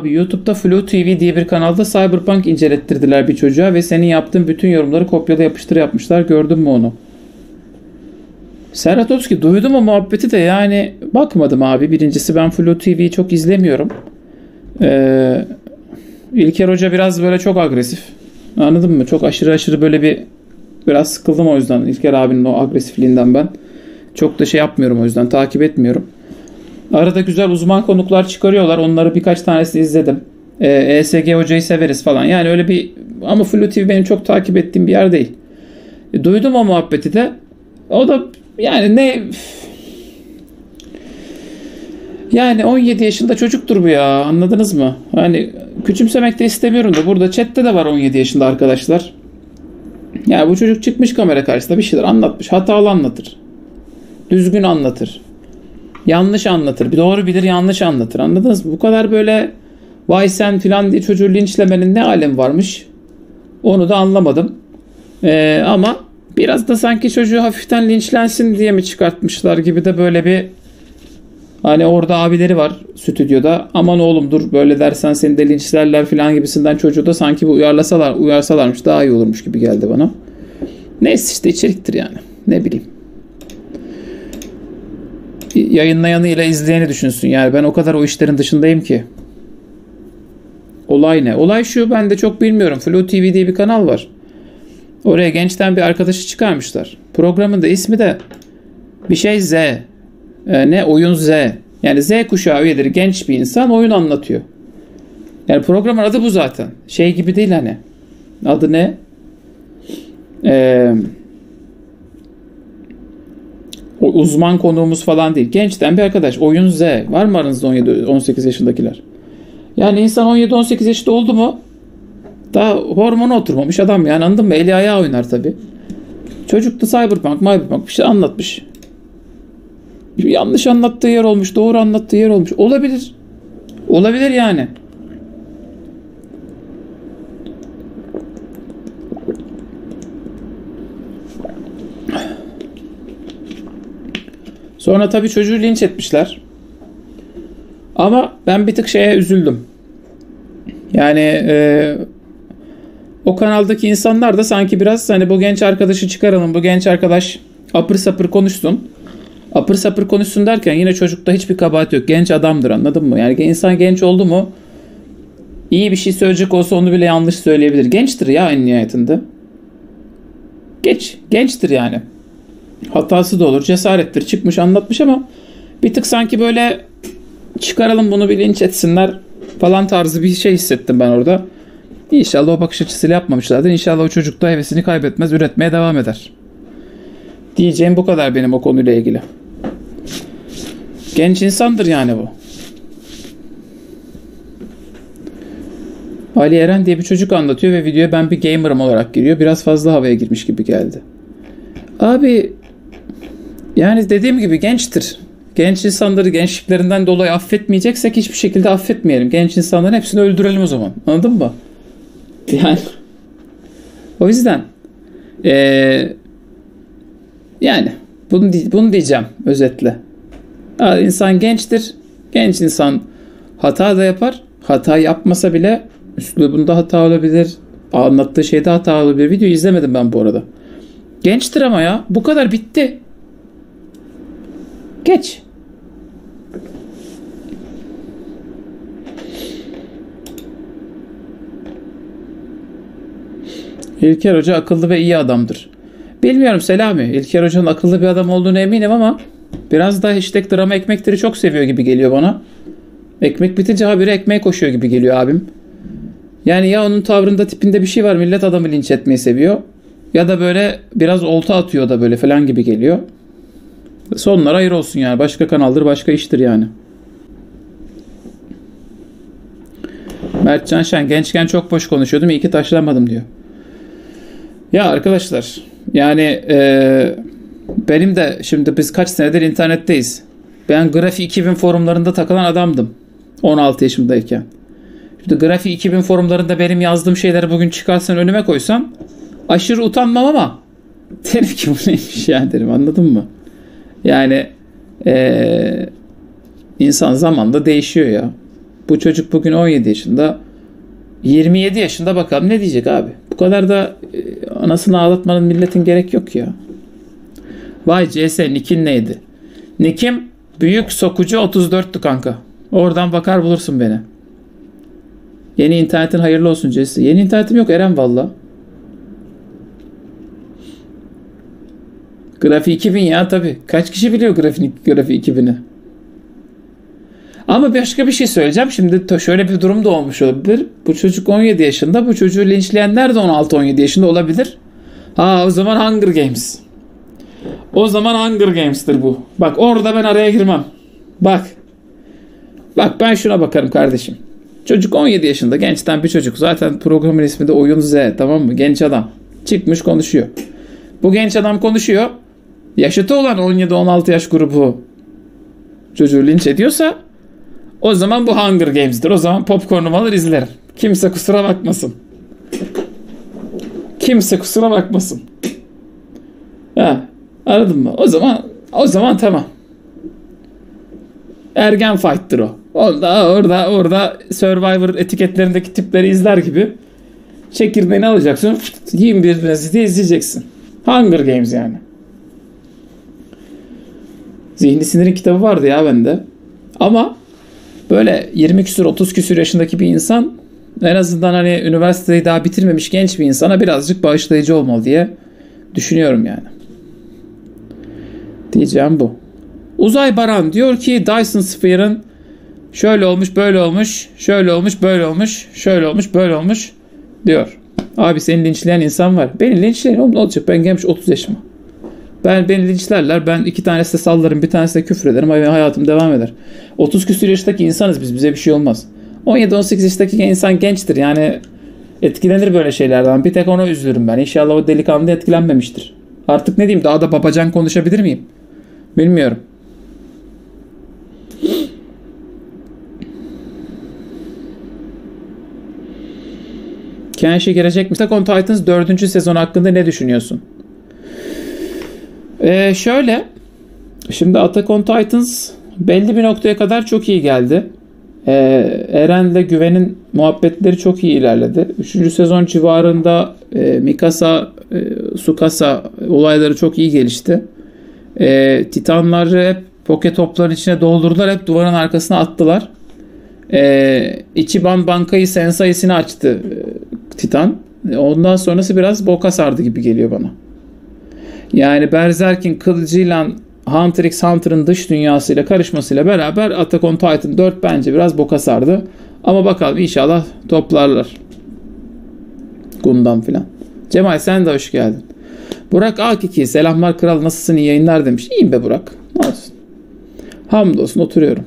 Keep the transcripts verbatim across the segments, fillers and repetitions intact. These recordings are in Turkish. Abi YouTube'da Flow T V diye bir kanalda Cyberpunk incelettirdiler bir çocuğa ve senin yaptığın bütün yorumları kopyala yapıştır yapmışlar. Gördün mü onu? Serhat Opski duydum o muhabbeti de yani bakmadım abi. Birincisi ben Flow T V'yi çok izlemiyorum. Ee, İlker Hoca biraz böyle çok agresif. Anladın mı? Çok aşırı aşırı böyle bir biraz sıkıldım o yüzden. İlker abinin o agresifliğinden ben çok da şey yapmıyorum o yüzden. Takip etmiyorum. Arada güzel uzman konuklar çıkarıyorlar. Onları birkaç tanesini izledim. Ee, E S G Hoca'yı severiz falan. Yani öyle bir ama Flow T V benim çok takip ettiğim bir yer değil. E, duydum o muhabbeti de. O da yani ne yani on yedi yaşında çocuktur bu ya. Anladınız mı? Hani küçümsemek de istemiyorum da burada chatte de var on yedi yaşında arkadaşlar. Yani bu çocuk çıkmış kamera karşısında bir şeyler anlatmış. Hatalı anlatır. Düzgün anlatır. Yanlış anlatır. Doğru bilir yanlış anlatır. Anladınız mı? Bu kadar böyle vay sen filan diye çocuğu linçlemenin ne alemi varmış? Onu da anlamadım. Ee, ama biraz da sanki çocuğu hafiften linçlensin diye mi çıkartmışlar gibi de böyle bir hani orada abileri var stüdyoda. Aman oğlum dur böyle dersen seni de linçlerler filan gibisinden çocuğu da sanki bu uyarlasalar, uyarsalarmış daha iyi olurmuş gibi geldi bana. Neyse işte içeriktir yani. Ne bileyim. Yayınlayanı ile izleyeni düşünsün. Yani ben o kadar o işlerin dışındayım ki. Olay ne? Olay şu, ben de çok bilmiyorum. Flow T V diye bir kanal var. Oraya gençten bir arkadaşı çıkarmışlar. Programın da ismi de bir şey Z. Ee, ne? Oyun Z. Yani Z kuşağı üyeleri genç bir insan oyun anlatıyor. Yani programın adı bu zaten. Şey gibi değil hani. Adı ne? Eee... O uzman konuğumuz falan değil. Gençten bir arkadaş. Oyun Z. Var mı aranızda on yedi on sekiz yaşındakiler? Yani insan on yedi on sekiz yaşında oldu mu daha hormonu oturmamış adam yani, anladın mı? Eli ayağı oynar tabii. Çocuk da Cyberpunk, Cyberpunk bir şey anlatmış. Yanlış anlattığı yer olmuş. Doğru anlattığı yer olmuş. Olabilir. Olabilir yani. Sonra tabii çocuğu linç etmişler. Ama ben bir tık şeye üzüldüm. Yani e, o kanaldaki insanlar da sanki biraz hani bu genç arkadaşı çıkaralım, bu genç arkadaş apır sapır konuşsun. Apır sapır konuşsun derken yine çocukta hiçbir kabahat yok. Genç adamdır, anladın mı? Yani insan genç oldu mu iyi bir şey söyleyecek olsa onu bile yanlış söyleyebilir. Gençtir ya en nihayetinde. Geç, gençtir yani. Hatası da olur, cesarettir. Çıkmış anlatmış ama bir tık sanki böyle çıkaralım bunu bir linç etsinler falan tarzı bir şey hissettim ben orada. İnşallah o bakış açısıyla yapmamışlardır. İnşallah o çocuk da hevesini kaybetmez, üretmeye devam eder. Diyeceğim bu kadar benim o konuyla ilgili. Genç insandır yani bu. Ali Eren diye bir çocuk anlatıyor ve videoya ben bir gamer'ım olarak giriyor. Biraz fazla havaya girmiş gibi geldi. Abi yani dediğim gibi gençtir. Genç insanları gençliklerinden dolayı affetmeyeceksek hiçbir şekilde affetmeyelim. Genç insanların hepsini öldürelim o zaman. Anladın mı? Yani o yüzden ee, yani bunu, bunu diyeceğim özetle. İnsan gençtir. Genç insan hata da yapar. Hata yapmasa bile üslubunda hata olabilir. Anlattığı şeyde hata olabilir. Videoyu izlemedim ben bu arada. Gençtir ama ya. Bu kadar bitti. Geç. İlker Hoca akıllı ve iyi adamdır. Bilmiyorum Selami. İlker Hoca'nın akıllı bir adam olduğuna eminim ama biraz daha hashtag drama ekmekleri çok seviyor gibi geliyor bana. Ekmek bitince habire ekmeğe koşuyor gibi geliyor abim. Yani ya onun tavrında tipinde bir şey var. Millet adamı linç etmeyi seviyor. Ya da böyle biraz olta atıyor da böyle falan gibi geliyor. Sonlara hayır olsun yani. Başka kanaldır, başka iştir yani. Mertcan Şen gençken çok boş konuşuyordum. İyi ki taşlanmadım diyor. Ya arkadaşlar yani e, benim de şimdi biz kaç senedir internetteyiz. Ben Grafiği iki bin forumlarında takılan adamdım. on altı yaşımdayken. Şimdi Grafiği iki bin forumlarında benim yazdığım şeyleri bugün çıkarsan önüme koysam aşırı utanmam ama derim ki bu neymiş yani derim, anladın mı? Yani ee, insan zamanla değişiyor ya. Bu çocuk bugün on yedi yaşında, yirmi yedi yaşında, bakalım ne diyecek abi. Bu kadar da e, anasını ağlatmanın milletin gerek yok ya. Vay C S Nick'in neydi? Nick'im büyük sokucu otuz dörttü kanka. Oradan bakar bulursun beni. Yeni internetin hayırlı olsun C S. Yeni internetim yok Eren valla. Grafiği iki bin ya tabi. Kaç kişi biliyor Grafiği iki bini? Ama başka bir şey söyleyeceğim. Şimdi şöyle bir durum da olmuş olabilir. Bu çocuk on yedi yaşında. Bu çocuğu linçleyenler de on altı on yedi yaşında olabilir. Ha o zaman Hunger Games. O zaman Hunger Games'tir bu. Bak orada ben araya girmem. Bak. Bak ben şuna bakarım kardeşim. Çocuk on yedi yaşında. Gençten bir çocuk. Zaten programın ismi de Oyun Z. Tamam mı? Genç adam. Çıkmış konuşuyor. Bu genç adam konuşuyor. Yaşıtı olan on yedi on altı yaş grubu çocuğu linç ediyorsa o zaman bu Hunger Games'dir. O zaman popcornumu alır izlerim. Kimse kusura bakmasın. Kimse kusura bakmasın. Ha, anladın mı? O zaman o zaman tamam. Ergen fight'tır o. Orada orada orada Survivor etiketlerindeki tipleri izler gibi çekirdeğini alacaksın. yirmi birinizi de izleyeceksin. Hunger Games yani. Zihni Sinir'in kitabı vardı ya bende. Ama böyle yirmi küsür otuz küsür yaşındaki bir insan en azından hani üniversiteyi daha bitirmemiş genç bir insana birazcık bağışlayıcı olmalı diye düşünüyorum yani. Diyeceğim bu. Uzay Baran diyor ki Dyson Sphere'ın şöyle olmuş böyle olmuş şöyle olmuş böyle olmuş şöyle olmuş böyle olmuş diyor. Abi seni linçleyen insan var. Beni linçleyen oğlum ne olacak? Ben gelmiş otuz yaşıma. Ben, beni linçlerler. Ben iki tanesi de sallarım. Bir tanesi de küfür ederim. Hayatım devam eder. otuz küsur yaştaki insanız biz. Bize bir şey olmaz. on yedi on sekiz yaştaki insan gençtir. Yani etkilenir böyle şeylerden. Bir tek ona üzülürüm ben. İnşallah o delikanlı etkilenmemiştir. Artık ne diyeyim? Daha da babacan konuşabilir miyim? Bilmiyorum. Kenshi gelecek mi? Attack on Titans dördüncü sezon hakkında ne düşünüyorsun? Ee, şöyle. Şimdi Attack on Titans belli bir noktaya kadar çok iyi geldi. Ee, Eren'le Güven'in muhabbetleri çok iyi ilerledi. Üçüncü sezon civarında e, Mikasa, e, Sukasa olayları çok iyi gelişti. E, Titanları hep poke topların içine doldurdular. Hep duvarın arkasına attılar. E, İchiban Bankayı Sensai'sini açtı e, Titan. E, ondan sonrası biraz boka sardı gibi geliyor bana. Yani Berzerkin kılıcıyla Hunter x Hunter'ın dış dünyasıyla karışmasıyla beraber Attack on Titan dört bence biraz boka sardı. Ama bakalım inşallah toplarlar. Gundam filan. Cemal sen de hoş geldin. Burak A iki selamlar kral nasılsın iyi yayınlar demiş. İyiyim be Burak. Ne olsun. Hamdolsun oturuyorum.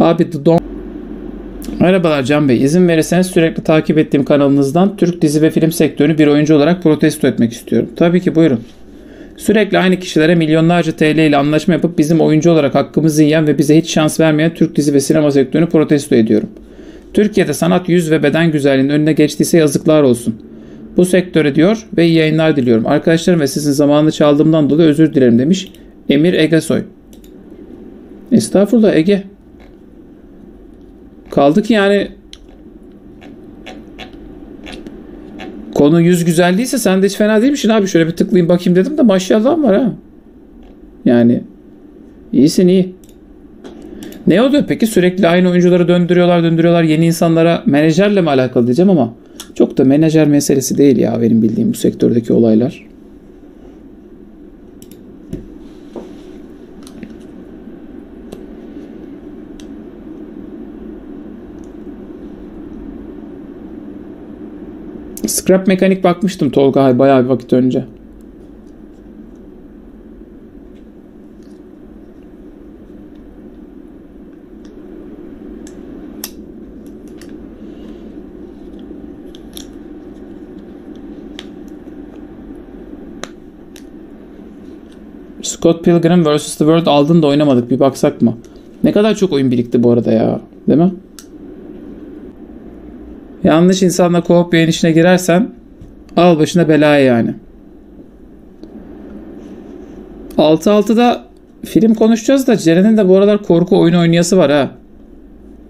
Abi don... Merhabalar Can Bey. İzin verirseniz sürekli takip ettiğim kanalınızdan Türk dizi ve film sektörünü bir oyuncu olarak protesto etmek istiyorum. Tabii ki buyurun. Sürekli aynı kişilere milyonlarca T L ile anlaşma yapıp bizim oyuncu olarak hakkımızı yiyen ve bize hiç şans vermeyen Türk dizi ve sinema sektörünü protesto ediyorum. Türkiye'de sanat yüz ve beden güzelliğinin önüne geçtiyse yazıklar olsun. Bu sektöre diyor ve iyi yayınlar diliyorum. Arkadaşlarım ve sizin zamanını çaldığımdan dolayı özür dilerim demiş Emir Ege Soy. Estağfurullah Ege. Kaldı ki yani konu yüz güzelliğiyse sen de hiç fena değilmişsin abi. Şöyle bir tıklayayım bakayım dedim de maşallah var ha. Yani iyisin iyi. Ne oluyor peki? Sürekli aynı oyuncuları döndürüyorlar döndürüyorlar. Yeni insanlara menajerle mi alakalı diyeceğim ama çok da menajer meselesi değil ya benim bildiğim bu sektördeki olaylar. Scrap mekanik bakmıştım Tolga bayağı bir vakit önce. Scott Pilgrim vs The World aldın da oynamadık. Bir baksak mı? Ne kadar çok oyun birikti bu arada ya. Değil mi? Yanlış insanla co-op yayın işine girersen al başına belaya yani. altı altıda film konuşacağız da Ceren'in de bu aralar korku oyunu oynayası var ha.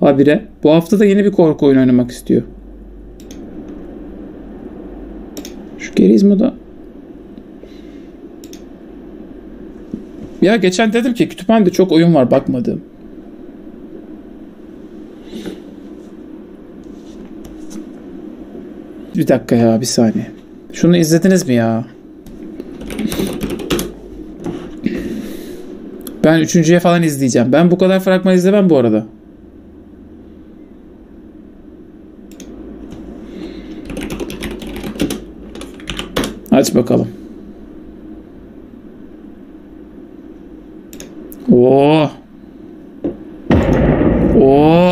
Habire. Bu hafta da yeni bir korku oyunu oynamak istiyor. Şu geriyiz mi da? Ya geçen dedim ki kütüphanede çok oyun var bakmadım. Bir dakika ya, bir saniye. Şunu izlediniz mi ya? Ben üçüncüye falan izleyeceğim. Ben bu kadar fragman izlemem bu arada. Aç bakalım. Oo. Oo.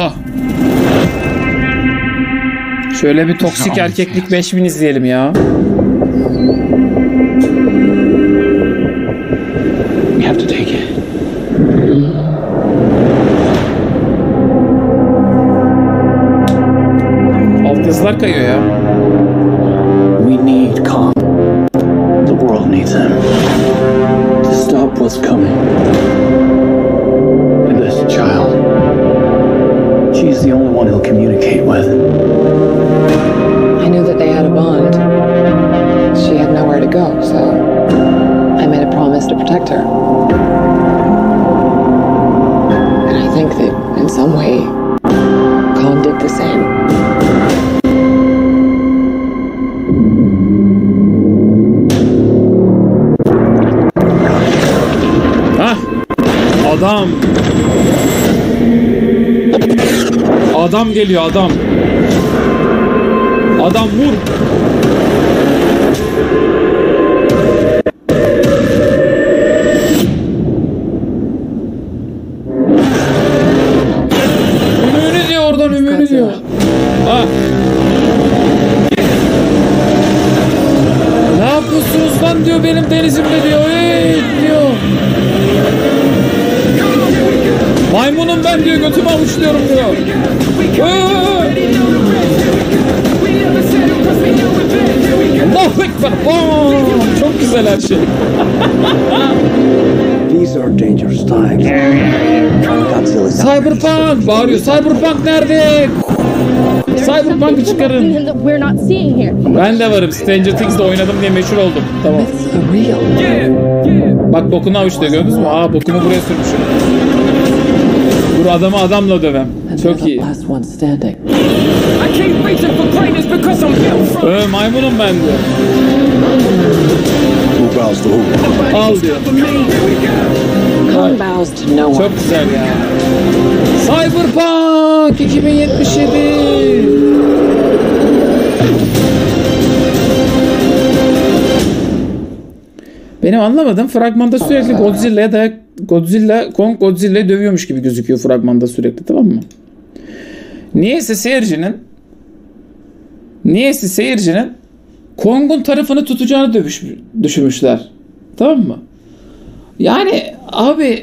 Şöyle bir toksik erkeklik beş bin izleyelim ya. Alt yazılar kayıyor ya. We need calm. The world needs him. To stop what's coming. And this child. She's the only one he'll communicate with. I knew that they had a bond. She had nowhere to go, so I made a promise to protect her. And I think that in some way, Kong did the same. Ah! Adam! Adam geliyor, adam! Adam vur. Ümünü diyor oradan, ümünü diyor. Ah. Ne yapıyorsunuz lan diyor benim denizimde diyor. Hey diyor. Maymunum ben diyor, götümü avuçluyorum diyor. Hey. Çok güzel her şey. Cyberpunk bağırıyor. Cyberpunk nerede? Cyberpunk'ı çıkarın. Ben de varım. Stranger Things'de oynadım diye meşhur oldum. Tamam. Bak bokunu avuçluyor, gördünüz mü? Aa, bokunu buraya sürmüşüm. Dur adamı adamla dövem. Çok iyi. Ee, maymunum ben diyor. Al diyor. Çok güzel ya. Cyberpunk iki bin yetmiş yedi. Benim anlamadığım fragmanda sürekli Godzilla'ya dayak, Godzilla, Kong Godzilla'yı dövüyormuş gibi gözüküyor fragmanda sürekli, tamam mı? Niyeyse seyircinin Niyeyse seyircinin Kong'un tarafını tutacağını dövüş, düşünmüşler. Tamam mı? Yani abi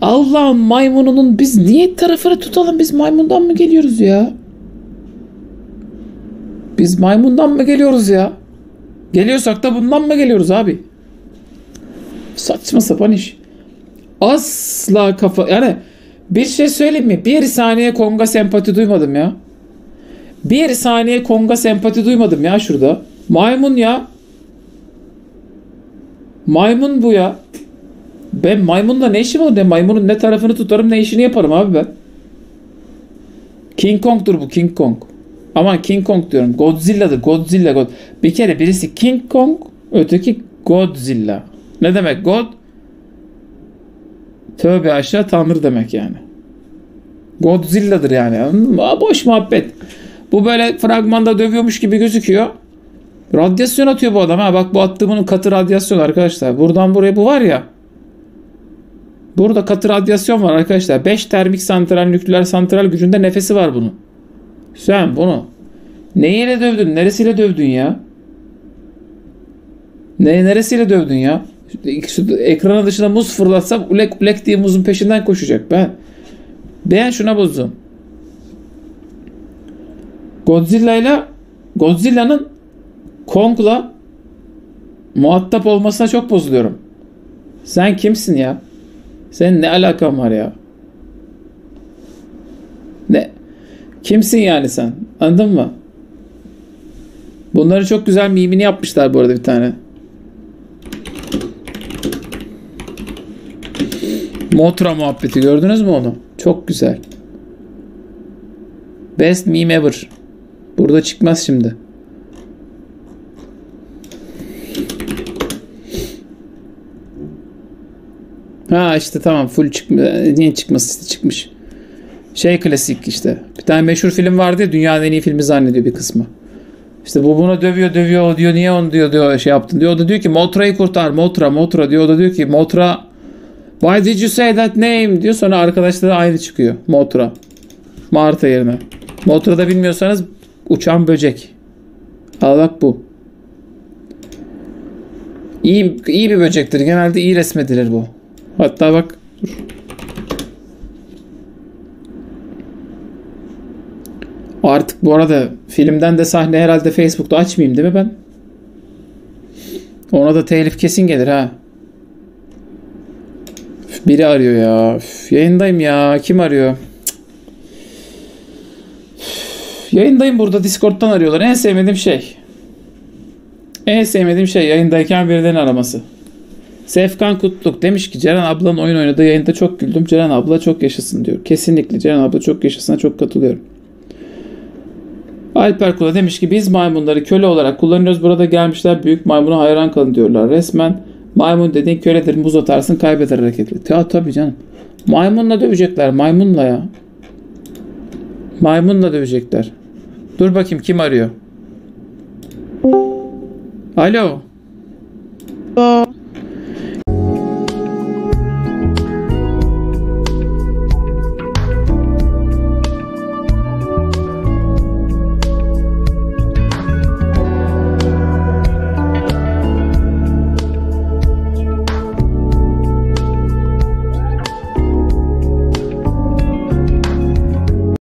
Allah'ın maymununun biz niye tarafını tutalım? Biz maymundan mı geliyoruz ya? Biz maymundan mı geliyoruz ya? Geliyorsak da bundan mı geliyoruz abi? Saçma sapan iş. Asla kafa... Yani bir şey söyleyeyim mi? Bir saniye Kong'a sempati duymadım ya. Bir saniye Kong'a sempati duymadım ya şurada. Maymun ya. Maymun bu ya. Ben maymunla ne işim olur? Ben maymunun ne tarafını tutarım ne işini yaparım abi ben. King Kong'dur bu, King Kong. Aman King Kong diyorum. Godzilla'dır. Godzilla. God. Bir kere birisi King Kong, öteki Godzilla. Ne demek God? Tövbe aşağı, tanrı demek yani. Godzilla'dır yani. Aa, boş muhabbet. Bu böyle fragmanda dövüyormuş gibi gözüküyor. Radyasyon atıyor bu adam. Ha bak, bu attığımın katı radyasyon arkadaşlar. Buradan buraya bu var ya. Burada katı radyasyon var arkadaşlar. beş termik santral, nükleer santral gücünde nefesi var bunun. Sen bunu neyle dövdün? Neresiyle dövdün ya? Ne neresiyle dövdün ya? Ekranın dışına muz fırlatsam ulek ulek diye muzun peşinden koşacak ben. Ben şuna bozdum. Godzilla'yla Godzilla'nın Kong'la muhatap olmasına çok bozuluyorum. Sen kimsin ya? Senin ne alakan var ya? Ne? Kimsin yani sen? Anladın mı? Bunları çok güzel mimini yapmışlar bu arada bir tane. Mothra muhabbeti gördünüz mü onu? Çok güzel. Best meme ever. Burada çıkmaz şimdi. Ha işte tamam, full çıkmış. Niye çıkması işte çıkmış. Şey klasik işte. Bir tane meşhur film vardı ya, dünyanın en iyi filmi zannediyor bir kısmı. İşte bu bunu dövüyor dövüyor o diyor, niye onu diyor diyor şey yaptın diyor. O da diyor ki Mothra'yı kurtar, Mothra Mothra diyor. O da diyor ki Mothra, why did you say that name diyor. Sonra arkadaşları aynı çıkıyor. Mothra. Marta yerine. Mothra da bilmiyorsanız uçan böcek. Al bak bu. İyi, iyi bir böcektir. Genelde iyi resmedilir bu. Hatta bak dur. Artık bu arada filmden de sahne herhalde Facebook'ta açmayayım değil mi ben? Ona da telif kesin gelir ha. Üf, biri arıyor ya. Üf, yayındayım ya. Kim arıyor? Üf, yayındayım burada. Discord'dan arıyorlar. En sevmediğim şey. En sevmediğim şey yayındayken birilerinin araması. Sefkan Kutluk demiş ki Ceren ablanın oyun oynadığı yayında çok güldüm. Ceren abla çok yaşasın diyor. Kesinlikle Ceren abla çok yaşasına çok katılıyorum. Alper Kula demiş ki biz maymunları köle olarak kullanıyoruz. Burada gelmişler büyük maymuna hayran kalın diyorlar. Resmen maymun dediğin köledir, muz atarsın kaybeder hareketli. Ya tabii canım. Maymunla dövecekler. Maymunla ya. Maymunla dövecekler. Dur bakayım kim arıyor? Alo.